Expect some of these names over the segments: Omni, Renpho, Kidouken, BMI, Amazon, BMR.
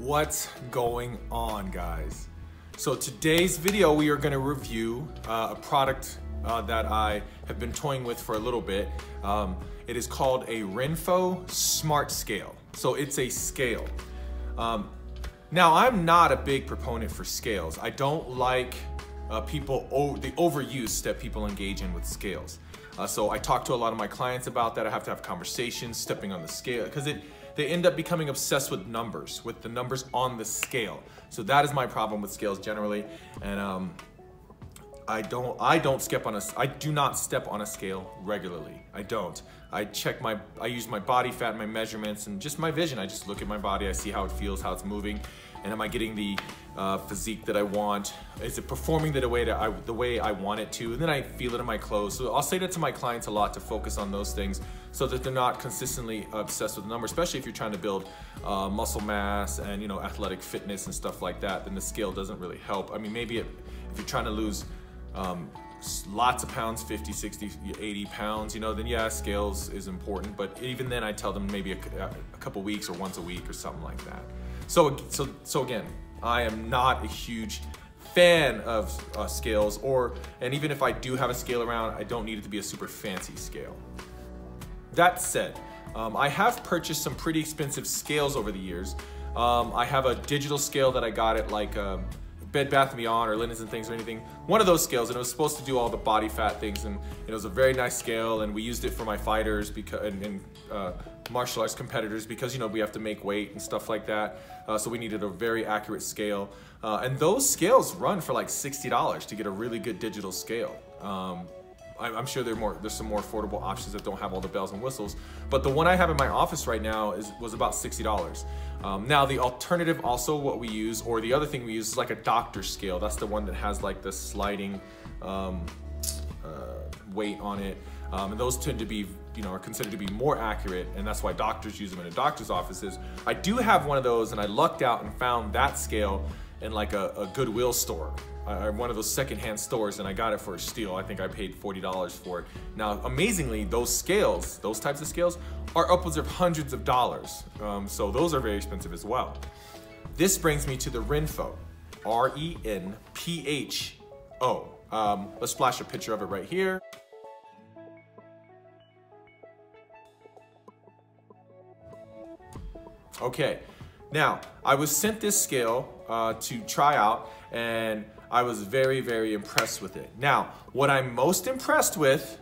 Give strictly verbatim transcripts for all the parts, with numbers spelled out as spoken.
What's going on, guys? So today's video, we are going to review uh, a product uh, that I have been toying with for a little bit. Um, it is called a Renpho Smart Scale. So it's a scale. Um, now, I'm not a big proponent for scales. I don't like uh, people o the overuse that people engage in with scales. Uh, so I talk to a lot of my clients about that. I have to have conversations stepping on the scale because it they end up becoming obsessed with numbers, with the numbers on the scale. So that is my problem with scales generally, and um, I don't I don't step on a I do not step on a scale regularly. I don't. I check my I use my body fat, my measurements, and just my vision. I just look at my body. I see how it feels, how it's moving, and am I getting the uh, physique that I want? Is it performing the way that I the way I want it to? And then I feel it in my clothes. So I'll say that to my clients a lot, to focus on those things so that they're not consistently obsessed with the number. Especially if you're trying to build uh, muscle mass and, you know, athletic fitness and stuff like that, then the scale doesn't really help. I mean, maybe it, if you're trying to lose Um, lots of pounds, fifty, sixty, eighty pounds, you know, then yeah, scales is important. But even then, I tell them maybe a, a couple weeks or once a week or something like that. So, so, so again, I am not a huge fan of uh, scales, or, and even if I do have a scale around, I don't need it to be a super fancy scale. That said, um, I have purchased some pretty expensive scales over the years. Um, I have a digital scale that I got at like, um, Bed Bath and Beyond or Linens and Things or anything, one of those scales, and it was supposed to do all the body fat things, and it was a very nice scale, and we used it for my fighters because and, and uh, martial arts competitors, because, you know, we have to make weight and stuff like that, uh, so we needed a very accurate scale, uh, and those scales run for like sixty dollars to get a really good digital scale. Um, I, I'm sure there are more, there's some more affordable options that don't have all the bells and whistles, but the one I have in my office right now is was about sixty dollars. Um, now the alternative, also what we use, or the other thing we use, is like a doctor scale. That's the one that has like the sliding um, uh, weight on it. Um, and those tend to be, you know, are considered to be more accurate, and that's why doctors use them in the doctor's offices. I do have one of those, and I lucked out and found that scale in like a, a Goodwill store, uh, one of those secondhand stores, and I got it for a steal. I think I paid forty dollars for it. Now, amazingly, those scales, those types of scales, are upwards of hundreds of dollars. Um, so those are very expensive as well. This brings me to the Renpho, R E N P H O. Um, let's flash a picture of it right here. Okay. Now, I was sent this scale uh, to try out, and I was very, very impressed with it. Now, what I'm most impressed with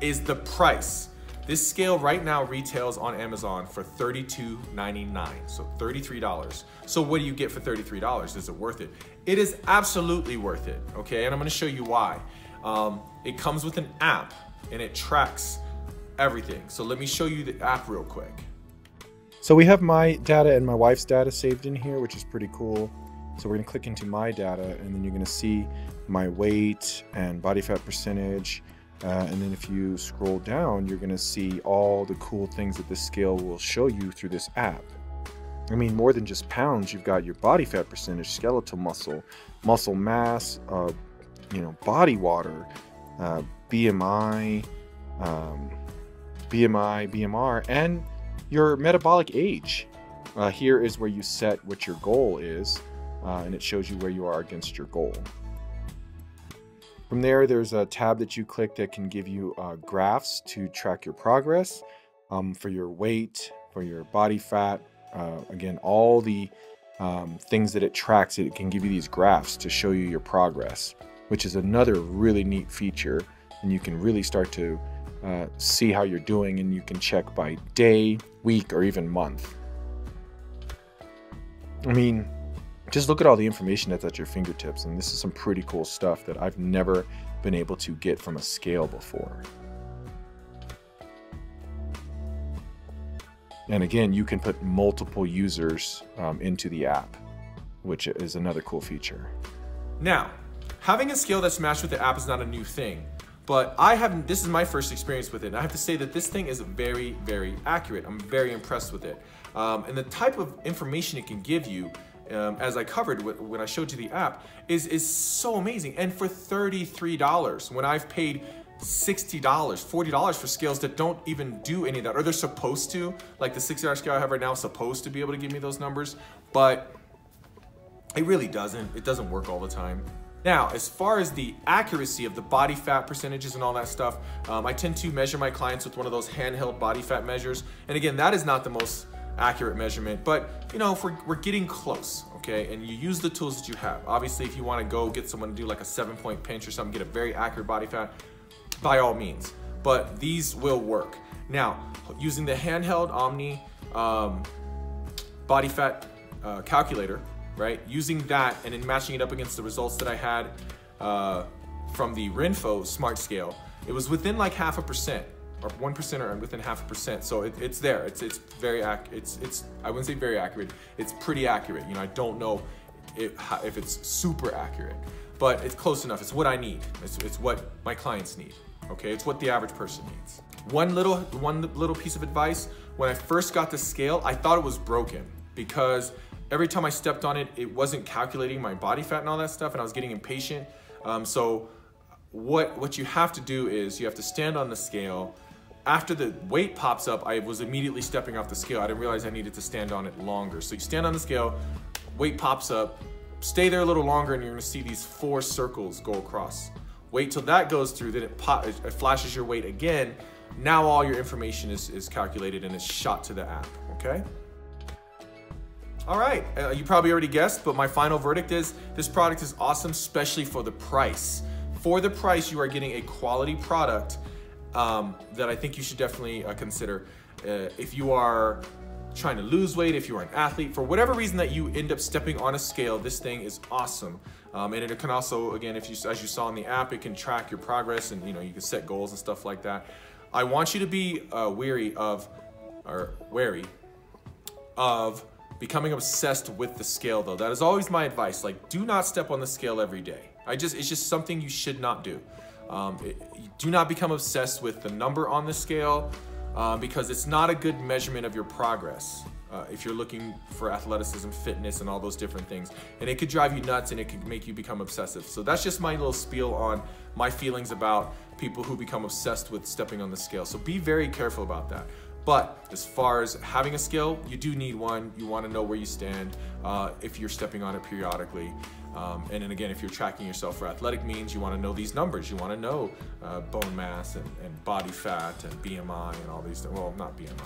is the price. This scale right now retails on Amazon for thirty-two ninety-nine, so thirty-three dollars. So what do you get for thirty-three dollars? Is it worth it? It is absolutely worth it, okay? And I'm gonna show you why. Um, it comes with an app, and it tracks everything. So let me show you the app real quick. So we have my data and my wife's data saved in here, which is pretty cool. So we're gonna click into my data, and then you're gonna see my weight and body fat percentage. Uh, and then if you scroll down, you're gonna see all the cool things that this scale will show you through this app. I mean, more than just pounds, you've got your body fat percentage, skeletal muscle, muscle mass, uh, you know, body water, uh, B M I, um, B M I, B M R, and your metabolic age. Uh, here is where you set what your goal is, uh, and it shows you where you are against your goal. From there, there's a tab that you click that can give you uh, graphs to track your progress, um, for your weight, for your body fat. Uh, again, all the um, things that it tracks, it can give you these graphs to show you your progress, which is another really neat feature, and you can really start to Uh, see how you're doing, and you can check by day, week, or even month. I mean, just look at all the information that's at your fingertips, and this is some pretty cool stuff that I've never been able to get from a scale before. And again, you can put multiple users um, into the app, which is another cool feature. Now, having a scale that's matched with the app is not a new thing. But I haven't, this is my first experience with it, and I have to say that this thing is very, very accurate. I'm very impressed with it. Um, and the type of information it can give you, um, as I covered when I showed you the app, is, is so amazing. And for thirty-three dollars, when I've paid sixty dollars, forty dollars for scales that don't even do any of that, or they're supposed to, like the sixty dollar scale I have right now is supposed to be able to give me those numbers, but It really doesn't. It doesn't work all the time. Now, as far as the accuracy of the body fat percentages and all that stuff, um, I tend to measure my clients with one of those handheld body fat measures. And again, that is not the most accurate measurement, but you know, if we're, we're getting close, okay? And you use the tools that you have. Obviously, if you wanna go get someone to do like a seven point pinch or something, get a very accurate body fat, by all means, but these will work. Now, using the handheld Omni um, body fat uh, calculator, right? Using that and then matching it up against the results that I had uh, from the Renpho Smart Scale, it was within like half a percent, or one percent, or within half a percent. So it, it's there. It's it's very ac It's it's I wouldn't say very accurate. It's pretty accurate. You know, I don't know it, if it's super accurate, but it's close enough. It's what I need. It's it's what my clients need. Okay, it's what the average person needs. One little one little piece of advice. When I first got the scale, I thought it was broken because every time I stepped on it, it wasn't calculating my body fat and all that stuff, and I was getting impatient. Um, so what, what you have to do is you have to stand on the scale. After the weight pops up, I was immediately stepping off the scale. I didn't realize I needed to stand on it longer. So you stand on the scale, weight pops up, stay there a little longer, and you're gonna see these four circles go across. Wait till that goes through, then it, pop, it flashes your weight again. Now all your information is, is calculated and it's shot to the app, okay? All right, uh, you probably already guessed, but my final verdict is this product is awesome, especially for the price. For the price, you are getting a quality product um, that I think you should definitely uh, consider. Uh, if you are trying to lose weight, if you are an athlete, for whatever reason that you end up stepping on a scale, this thing is awesome. Um, and it can also, again, if you, as you saw in the app, it can track your progress and you know you can set goals and stuff like that. I want you to be uh, weary of, or wary of, becoming obsessed with the scale though. That is always my advice. Like, do not step on the scale every day. I just, it's just something you should not do. Um, it, do not become obsessed with the number on the scale uh, because it's not a good measurement of your progress uh, if you're looking for athleticism, fitness, and all those different things. And it could drive you nuts and it could make you become obsessive. So that's just my little spiel on my feelings about people who become obsessed with stepping on the scale. So be very careful about that. But as far as having a scale, you do need one. You want to know where you stand uh, if you're stepping on it periodically. Um, and then again, if you're tracking yourself for athletic means, you want to know these numbers. You want to know uh, bone mass and, and body fat and B M I and all these things. Well, not B M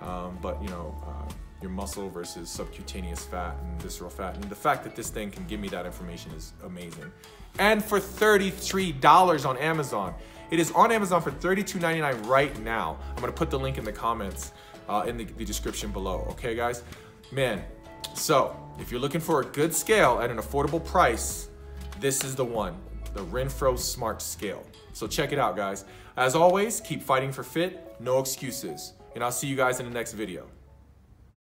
I, um, but you know, uh, your muscle versus subcutaneous fat and visceral fat. And the fact that this thing can give me that information is amazing. And for thirty-three dollars on Amazon. It is on Amazon for thirty-two ninety-nine right now. I'm gonna put the link in the comments, uh, in the, the description below, okay guys? Man, so if you're looking for a good scale at an affordable price, this is the one, the Renpho Smart Scale. So check it out, guys. As always, keep fighting for fit, no excuses, and I'll see you guys in the next video.